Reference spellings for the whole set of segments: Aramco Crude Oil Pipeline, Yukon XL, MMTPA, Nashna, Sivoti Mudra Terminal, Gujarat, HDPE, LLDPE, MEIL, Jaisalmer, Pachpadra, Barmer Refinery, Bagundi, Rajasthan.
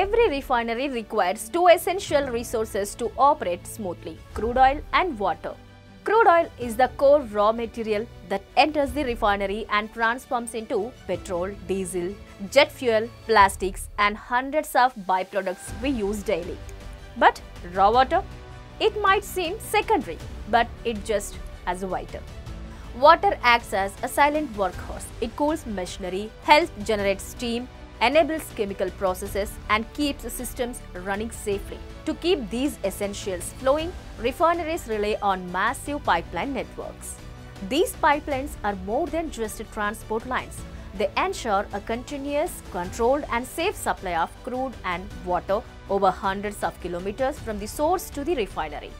Every refinery requires two essential resources to operate smoothly: crude oil and water. Crude oil is the core raw material that enters the refinery and transforms into petrol, diesel, jet fuel, plastics and hundreds of byproducts we use daily. But raw water? It might seem secondary, but it just as vital. Water acts as a silent workhorse. It cools machinery, helps generate steam, enables chemical processes and keeps systems running safely. To keep these essentials flowing, refineries rely on massive pipeline networks. These pipelines are more than just transport lines. They ensure a continuous, controlled and safe supply of crude and water over hundreds of kilometers from the source to the refinery.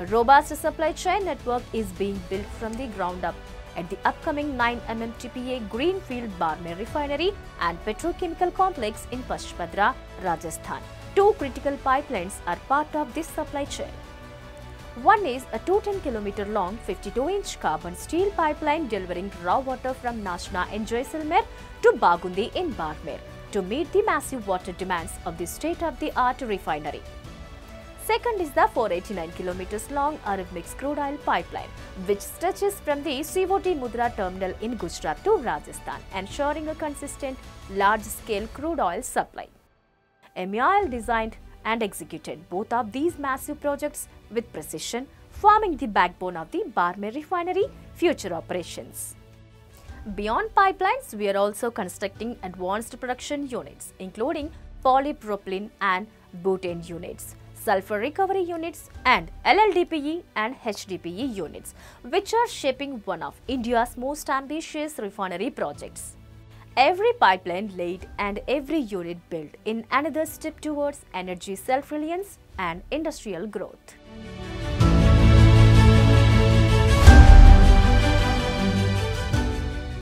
A robust supply chain network is being built from the ground up at the upcoming 9 MMTPA Greenfield Barmer Refinery and Petrochemical Complex in Pachpadra, Rajasthan. Two critical pipelines are part of this supply chain. One is a 210-kilometer-long, 52-inch carbon steel pipeline delivering raw water from Nashna in Jaisalmer to Bagundi in Barmer to meet the massive water demands of the state-of-the-art refinery. Second is the 489 kilometers long Aramco Crude Oil Pipeline, which stretches from the Sivoti Mudra Terminal in Gujarat to Rajasthan, ensuring a consistent, large-scale crude oil supply. MEIL designed and executed both of these massive projects with precision, forming the backbone of the Barmer Refinery future operations. Beyond pipelines, we are also constructing advanced production units, including polypropylene and butane units, sulfur recovery units and LLDPE and HDPE units, which are shaping one of India's most ambitious refinery projects. Every pipeline laid and every unit built in another step towards energy self-reliance and industrial growth.